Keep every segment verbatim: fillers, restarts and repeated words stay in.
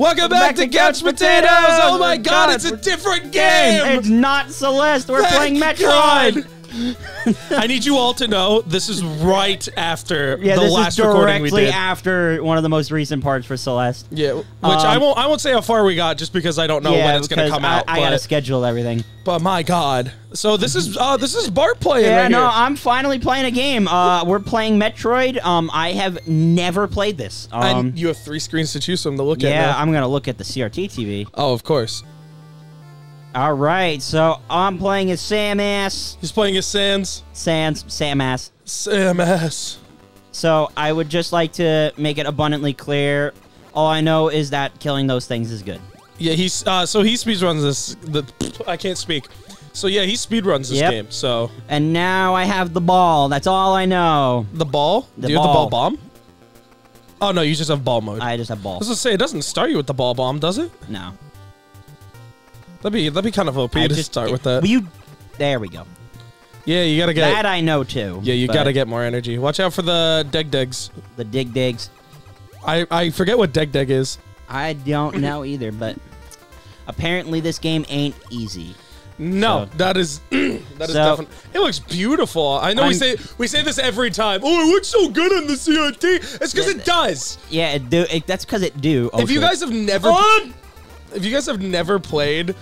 Welcome back, back to Couch Potatoes! Potatoes. Oh my god, god, it's a different game! It's not Celeste, we're Thank playing Metroid! I need you all to know this is right after yeah, the last recording we did. Yeah, directly after one of the most recent parts for Celeste. Yeah, which um, I won't. I won't say how far we got just because I don't know yeah, when it's going to come I, out. I but, gotta schedule everything. But my God, so this is uh, this is Bart playing. Yeah, right no, here. I'm finally playing a game. Uh, we're playing Metroid. Um, I have never played this. Um, and you have three screens to choose from to look yeah, at. Yeah, I'm gonna look at the C R T T V. Oh, of course. All right, so I'm playing as Samus. He's playing as Sans. Sans, Samus. Samus. So I would just like to make it abundantly clear. All I know is that killing those things is good. Yeah, he's uh, so he speedruns this. The, I can't speak. So yeah, he speedruns this yep. game. So and now I have the ball. That's all I know. The ball? The Do you ball. have the ball bomb? Oh no, you just have ball mode. I just have ball. I was gonna say it doesn't start you with the ball bomb, does it? No. That'd be, that'd be kind of O P I to just, start it, with that. Will you, there we go. Yeah, you gotta get... That I know, too. Yeah, you gotta get more energy. Watch out for the deg-degs. The dig-degs. I, I forget what deg-deg is. I don't know either, but apparently this game ain't easy. No, so. that is... that so, is definitely... It looks beautiful. I know I'm, we say we say this every time. Oh, it looks so good on the C R T. It's because it, it does. Yeah, it do, it, that's because it do. Oh, if you guys have never... Oh! If you guys have never played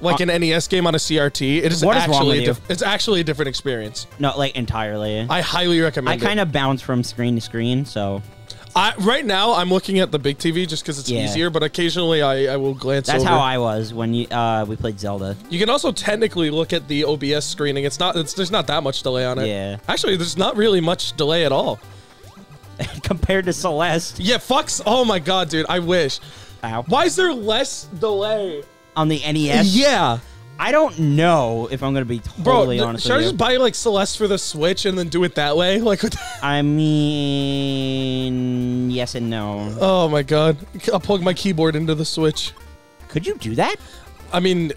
like an N E S game on a C R T, it is, what is actually wrong with you? It's actually a different experience. Not like entirely. I highly recommend. I kind of bounce from screen to screen, so. I right now I'm looking at the big T V just because it's yeah. easier, but occasionally I, I will glance. That's over. how I was when you uh, we played Zelda. You can also technically look at the O B S screening. It's not. It's, there's not that much delay on it. Yeah. Actually, there's not really much delay at all. Compared to Celeste. Yeah. Fucks. Oh my god, dude. I wish. Ow. Why is there less delay on the N E S? Yeah, I don't know if I'm gonna be totally Bro, honest. Should with I you. just buy like Celeste for the Switch and then do it that way? Like, I mean, yes and no. Oh my god, I'll plug my keyboard into the Switch. Could you do that? I mean,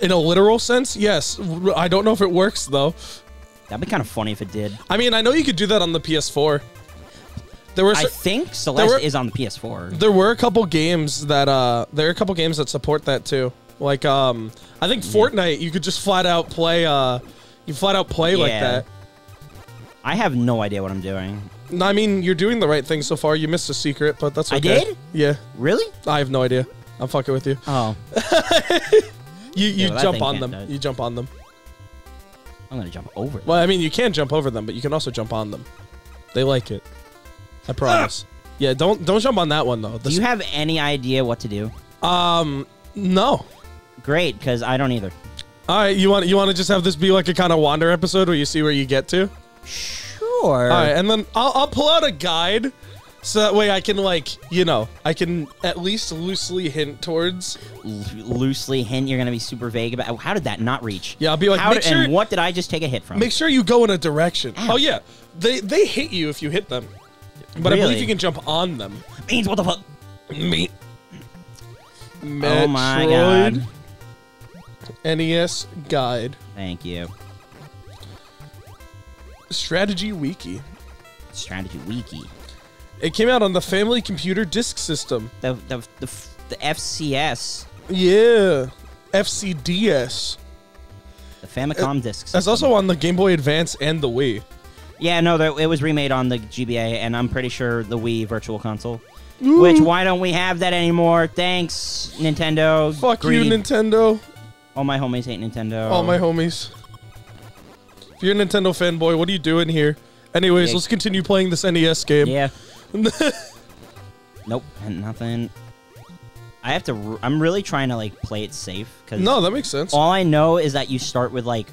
in a literal sense, yes. I don't know if it works though. That'd be kind of funny if it did. I mean, I know you could do that on the P S four. There were, I think Celeste were, is on the P S four. There were a couple games that uh, there are a couple games that support that too. Like um, I think yeah. Fortnite, you could just flat out play. Uh, you flat out play yeah. like that. I have no idea what I'm doing. No, I mean you're doing the right thing so far. You missed a secret, but that's okay. I did. Yeah. Really? I have no idea. I'm fucking with you. Oh. you you yeah, well, jump on them. You jump on them. I'm gonna jump over them. Well, I mean you can jump over them, but you can also jump on them. They like it. I promise. Ah! Yeah, don't don't jump on that one though. This do you have any idea what to do? Um, no. Great, because I don't either. All right, you want you want to just have this be like a kind of wander episode where you see where you get to? Sure. All right, and then I'll I'll pull out a guide, so that way I can like you know I can at least loosely hint towards. L loosely hint. You're gonna be super vague about how did that not reach? Yeah, I'll be like, how make did, sure, and what did I just take a hit from? Make sure you go in a direction. Ow. Oh yeah, they they hit you if you hit them. But really? I believe you can jump on them. Means what the fuck? Me. Metroid oh my god. N E S guide. Thank you. Strategy Wiki. Strategy Wiki. It came out on the Family Computer Disk System. The the the, the F C S. Yeah. F C D S. The Famicom it, Disk System. That's also on the Game Boy Advance and the Wii. Yeah, no, it was remade on the G B A, and I'm pretty sure the Wii Virtual Console. Ooh. Which, why don't we have that anymore? Thanks, Nintendo. Fuck Greed. you, Nintendo. All my homies hate Nintendo. All my homies. If you're a Nintendo fanboy, what are you doing here? Anyways, yeah. let's continue playing this N E S game. Yeah. Nope, and nothing. I have to... I'm really trying to, like, play it safe. Cause no, that makes sense. All I know is that you start with, like,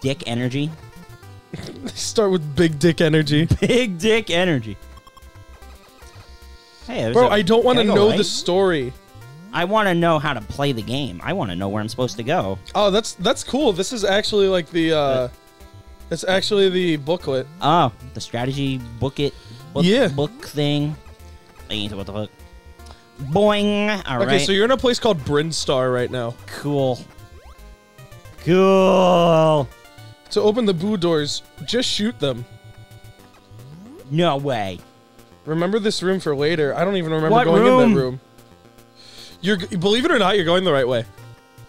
dick energy. Start with big dick energy. Big dick energy. Hey, bro, a, I don't want to know right? the story. I want to know how to play the game. I want to know where I'm supposed to go. Oh, that's that's cool. This is actually like the. Uh, it's actually the booklet. Oh, the strategy booklet. Book, yeah. Book thing. What the fuck? Boing. All okay, right. Okay, so you're in a place called Brinstar right now. Cool. Cool. To open the boo doors, just shoot them. No way. Remember this room for later. I don't even remember what going room? in that room. You're, believe it or not, you're going the right way.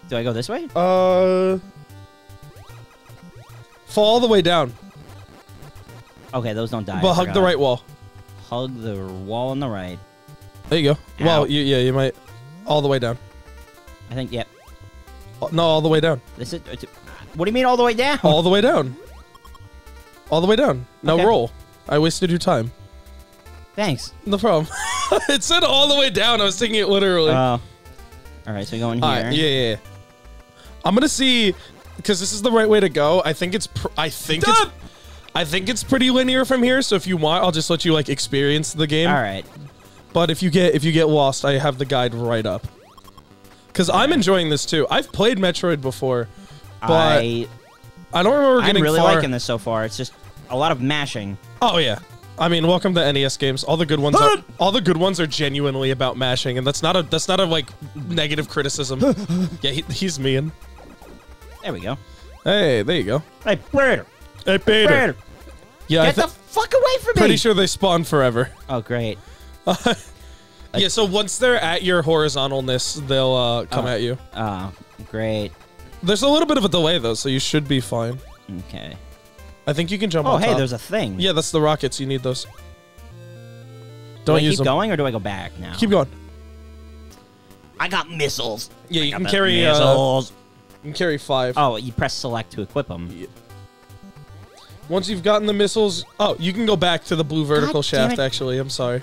Do I go this way? Uh, fall all the way down. Okay, those don't die. But I hug forgot. the right wall. Hug the wall on the right. There you go. Ow. Well, you, yeah, you might. All the way down. I think, yep. Yeah. No, all the way down. This is. It's, what do you mean all the way down? All the way down. All the way down. Now okay. roll. I wasted your time. Thanks. No problem. It said all the way down. I was taking it literally. Oh. All right, so we go in here. Right, yeah, yeah, yeah. I'm gonna see, because this is the right way to go. I think it's. Pr I think Stop! it's. I think it's pretty linear from here. So if you want, I'll just let you like experience the game. All right. But if you get if you get lost, I have the guide right up. Because I'm enjoying this too. I've played Metroid before, but I, I don't remember getting I'm really far. liking this so far. It's just a lot of mashing. Oh yeah. I mean, welcome to N E S games. All the good ones are all the good ones are genuinely about mashing, and that's not a that's not a like negative criticism. Yeah, he, he's mean. There we go. Hey, there you go. Hey, Peter. Hey, Peter. Hey, Peter. Yeah, get the fuck away from me. Pretty sure they spawn forever. Oh, great. Uh, yeah, so once they're at your horizontalness, they'll uh, come oh. at you. Oh, great. There's a little bit of a delay though, so you should be fine. Okay. I think you can jump. Oh, hey, top. there's a thing. Yeah, that's the rockets. You need those. Don't do I use keep them. going, or do I go back now? Keep going. I got missiles. Yeah, you I can carry missiles. Uh, you can carry five. Oh, you press select to equip them. Yeah. Once you've gotten the missiles, oh, you can go back to the blue vertical God shaft. Actually, I'm sorry.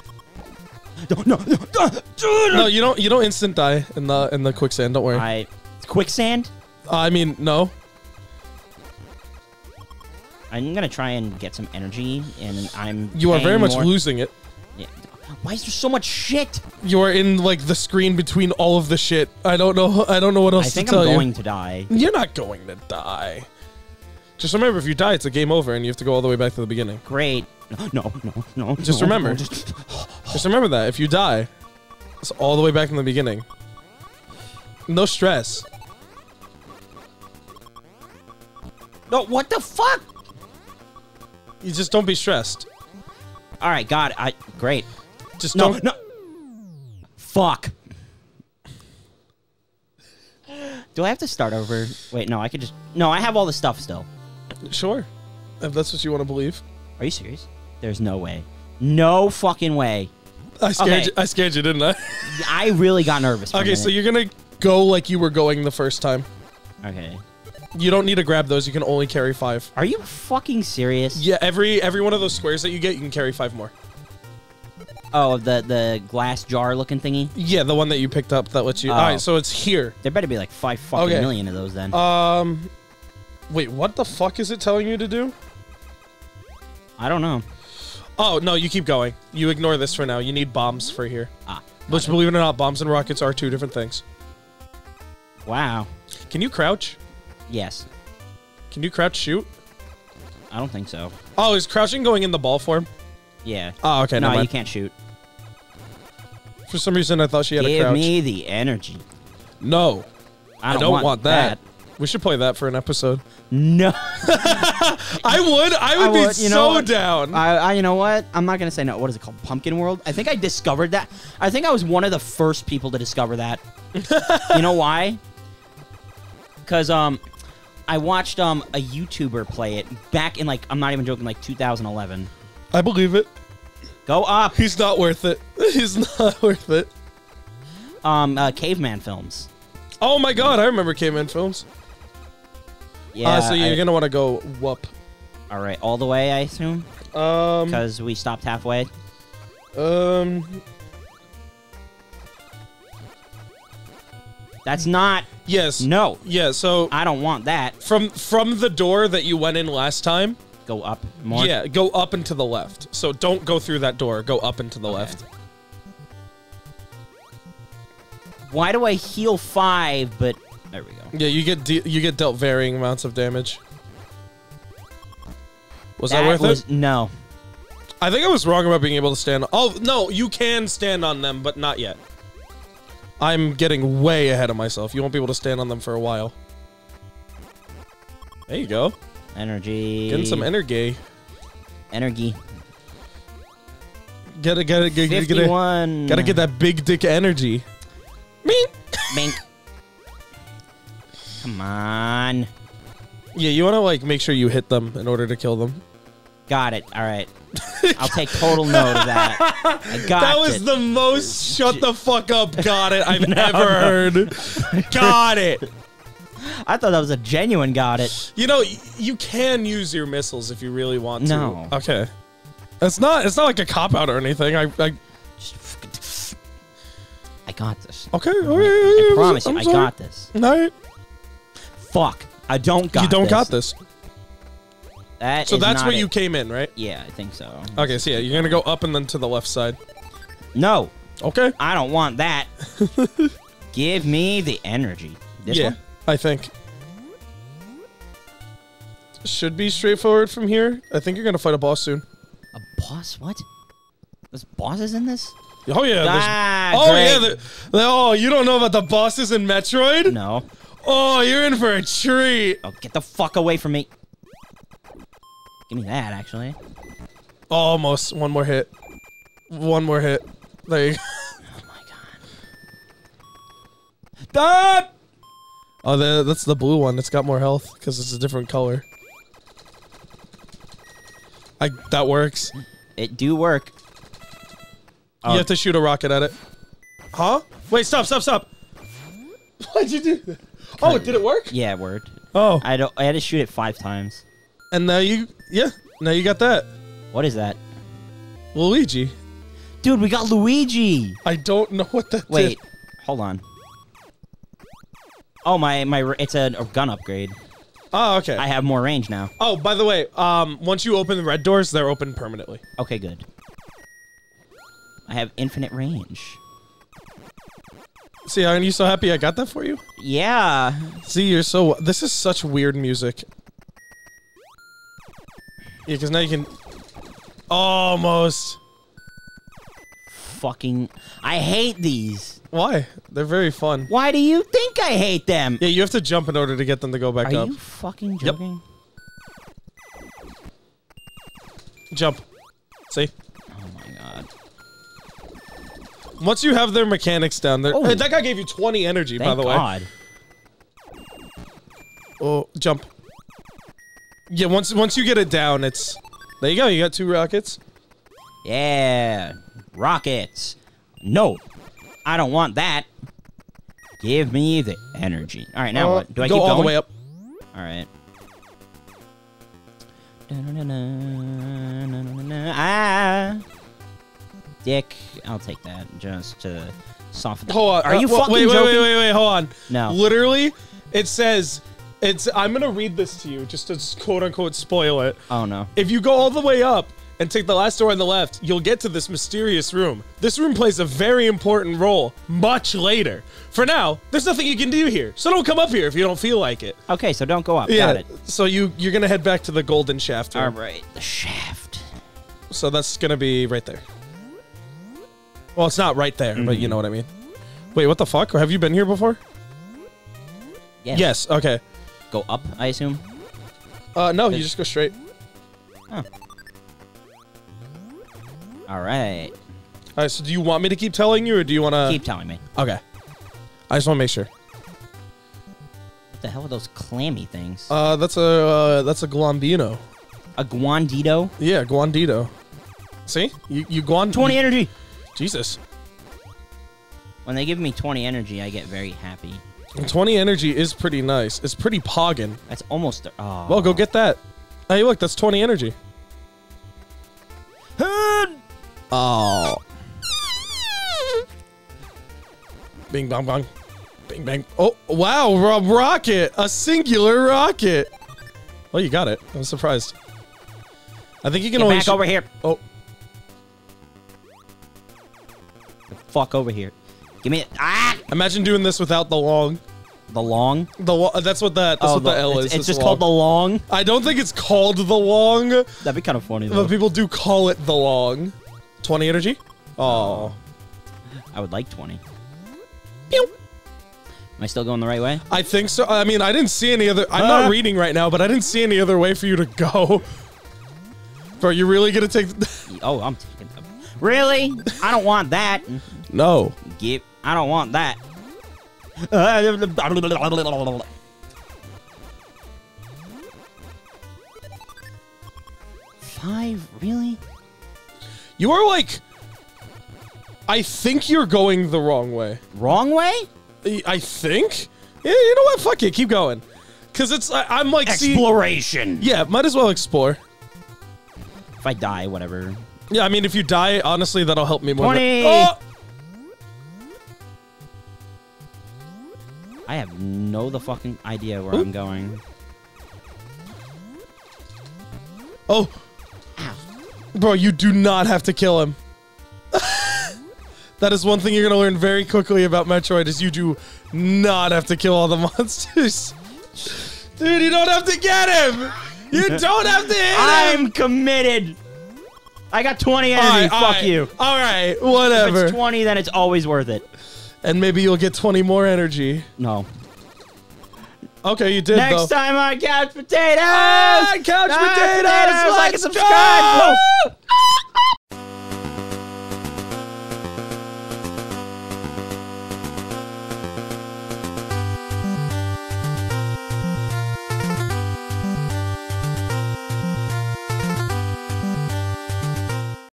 No, no, no, no, you don't. You don't instant die in the in the quicksand. Don't worry. I quicksand. Uh, I mean, no. I'm gonna try and get some energy, and I'm. You are very much more. losing it. Yeah. Why is there so much shit? You are in like the screen between all of the shit. I don't know. I don't know what else I to think tell I'm going you. to die. You're not going to die. Just remember, if you die, it's a game over, and you have to go all the way back to the beginning. Great. No, no, no. Just no, remember. No, just, just remember that if you die, it's all the way back in the beginning. No stress. No, what the fuck? You just don't be stressed. All right, God, I great. Just no, don't. No. Fuck. Do I have to start over? Wait, no, I could just. No, I have all the stuff still. Sure, if that's what you want to believe. Are you serious? There's no way. No fucking way. I scared. Okay. You, I scared you, didn't I? I really got nervous. For okay, so you're gonna go like you were going the first time. Okay. You don't need to grab those. You can only carry five. Are you fucking serious? Yeah, every every one of those squares that you get, you can carry five more. Oh, the the glass jar looking thingy? Yeah, the one that you picked up that lets you... Oh. All right, so it's here. There better be like five fucking okay. million of those then. Um, wait, what the fuck is it telling you to do? I don't know. Oh, no, you keep going. You ignore this for now. You need bombs for here. Ah. Which, believe it or not, bombs and rockets are two different things. Wow. Can you crouch? Yes. Can you crouch shoot? I don't think so. Oh, is crouching going in the ball form? Yeah. Oh, okay. No, you can't shoot. For some reason, I thought she had Give a crouch. Give me the energy. No. I don't, I don't want, want that. that. We should play that for an episode. No. I would. I would, I would be you know so what? down. I, I, you know what? I'm not going to say no. What is it called? Pumpkin World? I think I discovered that. I think I was one of the first people to discover that. You know why? Because, um... I watched um a YouTuber play it back in, like, I'm not even joking, like two thousand eleven. I believe it. Go up. He's not worth it. He's not worth it. Um, uh, Caveman Films. Oh my God, I remember Caveman Films. Yeah. Uh, so you're I, gonna want to go whoop. All right, all the way, I assume. Um, because we stopped halfway. Um. That's not. Yes. No. Yeah, so I don't want that. From from the door that you went in last time, go up more. Yeah, go up and to the left. So don't go through that door. Go up and to the okay. left. Why do I heal five? But there we go. Yeah, you get de you get dealt varying amounts of damage. Was that, that worth was, it? No. I think I was wrong about being able to stand. Oh no, you can stand on them, but not yet. I'm getting way ahead of myself. You won't be able to stand on them for a while. There you go. Energy. Getting some energy. Energy. Gotta, gotta, gotta, gotta, gotta get that big dick energy. Meep. Bink. Come on. Yeah, you want to, like, make sure you hit them in order to kill them. Got it. All right. I'll take total note of that. I got that was it. the most shut the fuck up got it I've no, ever no. heard. Got it. I thought that was a genuine got it. You know, you can use your missiles if you really want to. No. Okay. It's not, it's not like a cop-out or anything. I, I... I got this. Okay. I, I promise I'm you, sorry. I got this. No. Fuck. I don't got this. You don't this. got this. That so that's where it. you came in, right? Yeah, I think so. Okay, so yeah, you're going to go up and then to the left side. No. Okay. I don't want that. Give me the energy. This yeah, one? I think. Should be straightforward from here. I think you're going to fight a boss soon. A boss? What? There's bosses in this? Oh, yeah. Ah, oh, great. yeah. The, the, oh, you don't know about the bosses in Metroid? No. Oh, you're in for a treat. Oh, get the fuck away from me. Give me that, actually. Almost. One more hit. One more hit. There you go. Oh, my God. Ah! Oh, the, that's the blue one. It's got more health because it's a different color. I, that works. It do work. Oh. You have to shoot a rocket at it. Huh? Wait, stop, stop, stop. Why'd you do that? Oh, did it work? Yeah, it worked. Oh. I, don't, I had to shoot it five times. And now you, yeah, now you got that. What is that? Luigi. Dude, we got Luigi. I don't know what that Wait, did. hold on. Oh, my, my, it's a, a gun upgrade. Oh, okay. I have more range now. Oh, by the way, um, once you open the red doors, they're open permanently. Okay, good. I have infinite range. See, aren't you so happy I got that for you? Yeah. See, you're so, this is such weird music. Yeah, because now you can... Almost. Fucking... I hate these. Why? They're very fun. Why do you think I hate them? Yeah, you have to jump in order to get them to go back Are up. Are you fucking joking? Yep. Jump. See? Oh, my God. Once you have their mechanics down there... Oh. Hey, that guy gave you twenty energy, Thank by the God. way. Oh, jump. Yeah, once once you get it down, it's... There you go, you got two rockets. Yeah, rockets. No, I don't want that. Give me the energy. All right, now uh, what? Do I go keep going? Go all the way up. All right. Ah, dick, I'll take that just to soften the... Hold on. Are uh, you well, fucking wait, joking? Wait, wait, wait, wait, hold on. No. Literally, it says... It's, I'm going to read this to you just to quote-unquote spoil it. Oh, no. If you go all the way up and take the last door on the left, you'll get to this mysterious room. This room plays a very important role much later. For now, there's nothing you can do here, so don't come up here if you don't feel like it. Okay, so don't go up. Yeah, got it. So you, you're going to head back to the golden shaft. All right, the shaft. So that's going to be right there. Well, it's not right there, mm-hmm. but you know what I mean. Wait, what the fuck? Have you been here before? Yes. Yes, okay. Go up, I assume? Uh, no, you just go straight. Huh. All right. All right, so do you want me to keep telling you, or do you want to... Keep telling me. Okay. I just want to make sure. What the hell are those clammy things? Uh, that's a, uh, that's a guandino. A guandito? Yeah, guandito. See? You, you guand... twenty energy! Jesus. When they give me twenty energy, I get very happy. twenty energy is pretty nice. It's pretty poggin. That's almost... Oh. Well, go get that. Hey, look, that's twenty energy. Oh. Bing, bong, bong. Bing, bang. Oh, wow. A rocket. A singular rocket. Well, you got it. I'm surprised. I think you can get only... back over here. Oh. The fuck over here. Give me it. Ah! Imagine doing this without the long. The long? The lo That's what that. That's oh, what the, the L is. It's, it's just long. called the long. I don't think it's called the long. That'd be kind of funny. Though. But people do call it the long. twenty energy. Oh. I would like twenty. Pew. Am I still going the right way? I think so. I mean, I didn't see any other. I'm ah. not reading right now, but I didn't see any other way for you to go. Bro, you're really gonna take? Oh, I'm taking. Really? I don't want that. No. Give. I don't want that. Five? Really? You are like... I think you're going the wrong way. Wrong way? I think? Yeah, you know what? Fuck it. Keep going. Because it's... I, I'm like... Exploration. See, yeah, might as well explore. If I die, whatever. Yeah, I mean, if you die, honestly, that'll help me more. twenty! Oh! I have no the fucking idea where Ooh. I'm going. Oh. Ow. Bro, you do not have to kill him. That is one thing you're going to learn very quickly about Metroid is you do not have to kill all the monsters. Dude, you don't have to get him. You don't have to hit him. I'm committed. I got twenty energy. All right, Fuck all right. you. All right, whatever. If it's twenty, then it's always worth it. And maybe you'll get twenty more energy. No. Okay, you did, Next though. Next time on Couch Potatoes! Ah, Couch ah, Potatoes! Potatoes! Like and subscribe!